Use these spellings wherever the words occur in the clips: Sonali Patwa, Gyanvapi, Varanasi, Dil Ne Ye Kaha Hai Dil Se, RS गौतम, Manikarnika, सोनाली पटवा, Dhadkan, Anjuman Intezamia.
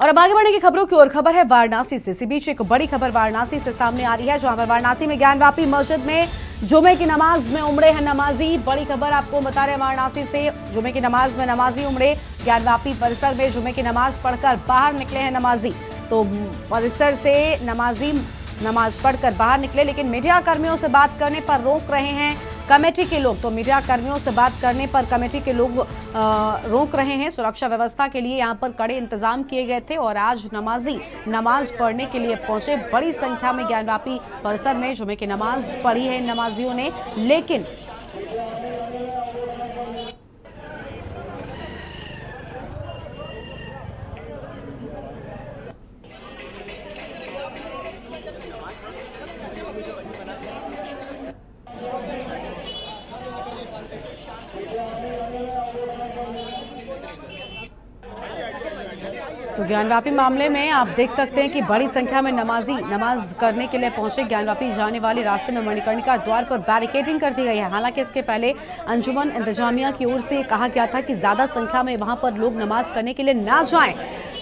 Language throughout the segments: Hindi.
और अब आगे बढ़ेंगे खबरों की ओर। खबर है वाराणसी से। इसी बीच एक बड़ी खबर वाराणसी से सामने आ रही है, जहां पर वाराणसी में ज्ञानवापी मस्जिद में जुमे की नमाज में उमड़े हैं नमाजी। बड़ी खबर आपको बता रहे हैं वाराणसी से, जुमे की नमाज में नमाजी उमड़े। ज्ञानवापी परिसर में जुमे की नमाज पढ़कर बाहर निकले हैं नमाजी। तो परिसर से नमाजी नमाज पढ़कर बाहर निकले, लेकिन मीडिया कर्मियों से बात करने पर रोक रहे हैं कमेटी के लोग। तो मीडिया कर्मियों से बात करने पर कमेटी के लोग रोक रहे हैं। सुरक्षा व्यवस्था के लिए यहां पर कड़े इंतजाम किए गए थे और आज नमाजी नमाज पढ़ने के लिए पहुंचे। बड़ी संख्या में ज्ञानवापी परिसर में जुमे की नमाज पढ़ी है नमाजियों ने, लेकिन तो ज्ञानवापी मामले में आप देख सकते हैं कि बड़ी संख्या में नमाजी नमाज करने के लिए पहुंचे। ज्ञानवापी जाने वाले रास्ते में मणिकर्णिका द्वार पर बैरिकेडिंग कर दी गई है। हालांकि इसके पहले अंजुमन इंतजामिया की ओर से कहा गया था कि ज़्यादा संख्या में वहां पर लोग नमाज करने के लिए ना जाएं।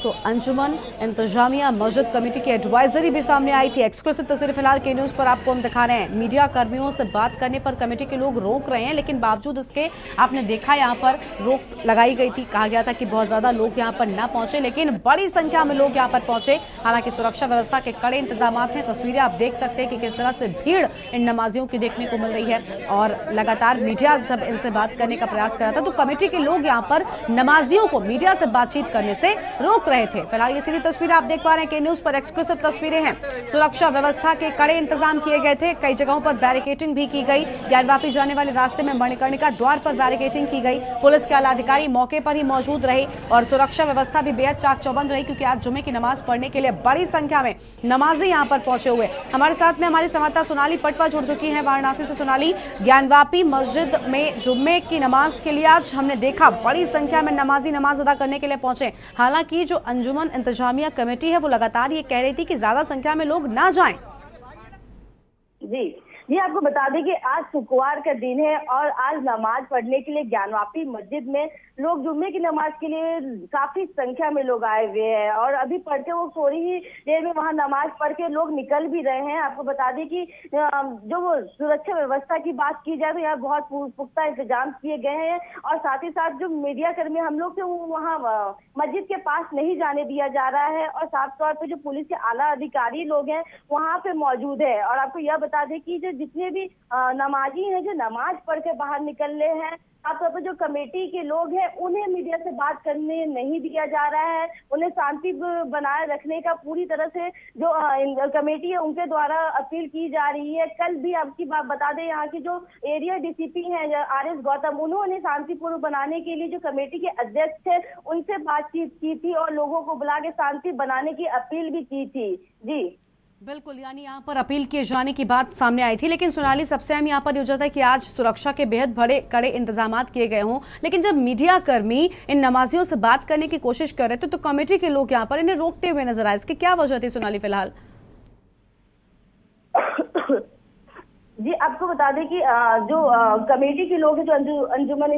तो अंजुमन इंतजामिया मस्जिद कमेटी की एडवाइजरी भी सामने आई थी। एक्सक्लूसिव तस्वीर फिलहाल के न्यूज पर आपको हम दिखा रहे हैं। मीडिया कर्मियों से बात करने पर कमेटी के लोग रोक रहे हैं, लेकिन बावजूद इसके आपने देखा यहाँ पर रोक लगाई गई थी। कहा गया था कि बहुत ज्यादा लोग यहाँ पर ना पहुंचे, लेकिन बड़ी संख्या में लोग यहाँ पर पहुंचे। हालांकि सुरक्षा व्यवस्था के कड़े इंतजाम हैं। तस्वीरें आप देख सकते हैं कि किस तरह से भीड़ इन नमाजियों की देखने को मिल रही है। और लगातार मीडिया जब इनसे बात करने का प्रयास कर रहा था तो कमेटी के लोग यहाँ पर नमाजियों को मीडिया से बातचीत करने से रोक रहे थे। फिलहाल ये सीधी तस्वीरें आप देख पा रहे हैं के न्यूज पर। एक्सक्लूसिव तस्वीरें हैं। सुरक्षा व्यवस्था के कड़े इंतजाम किए गए थे। कई जगहों पर बैरिकेडिंग भी की गई। ज्ञानवापी जाने वाले रास्ते में मणिकर्णिका द्वार पर बैरिकेडिंग की गई। पुलिस के आला अधिकारी मौके पर ही मौजूद रहे और सुरक्षा व्यवस्था भी बेहद चाक चौबंद रही, क्योंकि आज जुमे की नमाज पढ़ने के लिए बड़ी संख्या में नमाजी यहाँ पर पहुंचे हुए। हमारे साथ में हमारी संवाददाता सोनाली पटवा जुड़ चुकी है वाराणसी से। सोनाली, ज्ञानवापी मस्जिद में जुम्मे की नमाज के लिए आज हमने देखा बड़ी संख्या में नमाजी नमाज अदा करने के लिए पहुंचे। हालांकि जो अंजुमन इंतजामिया कमेटी है वो लगातार ये कह रही थी कि ज्यादा संख्या में लोग ना जाएं। जी, आपको बता दें कि आज शुक्रवार का दिन है और आज नमाज पढ़ने के लिए ज्ञानवापी मस्जिद में लोग जुम्मे की नमाज के लिए काफी संख्या में लोग आए हुए हैं। और अभी पढ़ते वो थोड़ी ही देर में वहां नमाज पढ़ के लोग निकल भी रहे हैं। आपको बता दें कि जो वो सुरक्षा व्यवस्था की बात की जाए तो यहाँ बहुत पुख्ता इंतजाम किए गए हैं। और साथ ही साथ जो मीडिया कर्मी हम लोग थे वो वहाँ मस्जिद के पास नहीं जाने दिया जा रहा है। और साफ तौर पर जो पुलिस के आला अधिकारी लोग हैं वहाँ पे मौजूद है। और आपको यह बता दें कि जितने भी नमाजी हैं जो नमाज पढ़ के बाहर निकलने हैं, खासतौर पर जो कमेटी के लोग हैं उन्हें मीडिया से बात करने नहीं दिया जा रहा है। उन्हें शांति बनाए रखने का पूरी तरह से जो कमेटी है उनके द्वारा अपील की जा रही है। कल भी आपकी बात बता दें, यहाँ के जो एरिया डीसीपी हैं RS गौतम, उन्होंने शांतिपूर्ण बनाने के लिए जो कमेटी के अध्यक्ष थे उनसे बातचीत की थी और लोगों को बुला के शांति बनाने की अपील भी की थी। जी बिल्कुल, यानी यहाँ पर अपील किए जाने की बात सामने आई थी। लेकिन सोनाली, सबसे अहम यहाँ पर हो जाता है कि आज सुरक्षा के बेहद बड़े कड़े इंतजाम किए गए हों, लेकिन जब मीडिया कर्मी इन नमाजियों से बात करने की कोशिश कर रहे थे तो कमेटी के लोग यहाँ पर इन्हें रोकते हुए नजर आए। इसकी क्या वजह थी सोनाली फिलहाल? जी, आपको बता दें कि जो कमेटी के लोग हैं, जो अंजुमन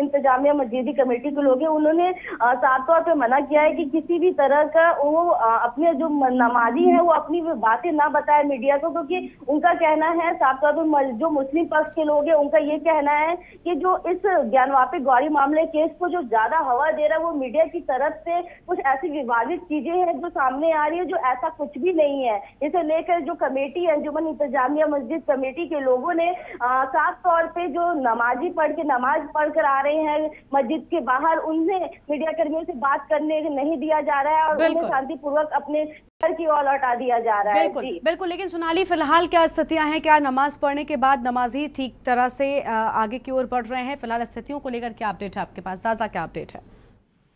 इंतजामिया मस्जिदी कमेटी के लोग हैं, उन्होंने साफ तौर पे मना किया है कि किसी भी तरह का वो अपने जो नमाजी है वो अपनी बातें ना बताए मीडिया को, क्योंकि उनका कहना है साफ तौर पर जो मुस्लिम पक्ष के लोग हैं उनका ये कहना है कि जो इस ज्ञानवापी गौरी मामले केस को जो ज्यादा हवा दे रहा है वो मीडिया की तरफ से कुछ ऐसी विवादित चीजें हैं जो सामने आ रही है, जो ऐसा कुछ भी नहीं है। इसे लेकर जो कमेटी अंजुमन इंतजामिया मस्जिद कमेटी के लोगों ने साफ तौर पे जो नमाजी पढ़ के नमाज पढ़कर आ रहे हैं मस्जिद के बाहर, उन्हें मीडिया कर्मियों से बात करने नहीं दिया जा रहा है और उन्हें शांतिपूर्वक अपने घर की ओर लौटा दिया जा रहा है। बिल्कुल। लेकिन सोनाली, फिलहाल क्या स्थितियां हैं? क्या नमाज पढ़ने के बाद नमाजी ठीक तरह से आगे की ओर बढ़ रहे हैं? फिलहाल स्थितियों को लेकर क्या अपडेट है आपके पास? ताजा क्या अपडेट है?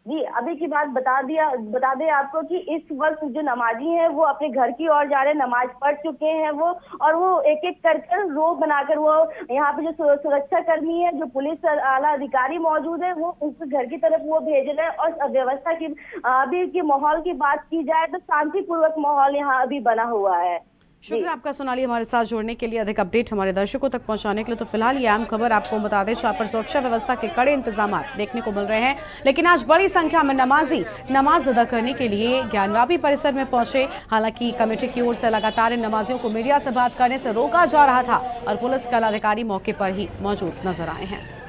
जी, अभी की बात बता दें आपको कि इस वक्त जो नमाजी हैं वो अपने घर की ओर जा रहे हैं। नमाज पढ़ चुके हैं वो और वो एक एक कर कर रो बनाकर वो यहाँ पे जो सुरक्षा कर्मी है, जो पुलिस आला अधिकारी मौजूद है, वो उनके घर की तरफ वो भेज रहे हैं। और व्यवस्था की अभी के माहौल की बात की जाए तो शांतिपूर्वक माहौल यहाँ अभी बना हुआ है। शुक्रिया आपका सोनाली, हमारे साथ जोड़ने के लिए, अधिक अपडेट हमारे दर्शकों तक पहुंचाने के लिए। तो फिलहाल ये अहम खबर आपको बता दें, जहां पर सुरक्षा व्यवस्था के कड़े इंतजाम देखने को मिल रहे हैं, लेकिन आज बड़ी संख्या में नमाजी नमाज अदा करने के लिए ज्ञानवापी परिसर में पहुंचे। हालांकि कमेटी की ओर से लगातार इन नमाजियों को मीडिया से बात करने से रोका जा रहा था और पुलिस कलाधिकारी मौके पर ही मौजूद नजर आए हैं।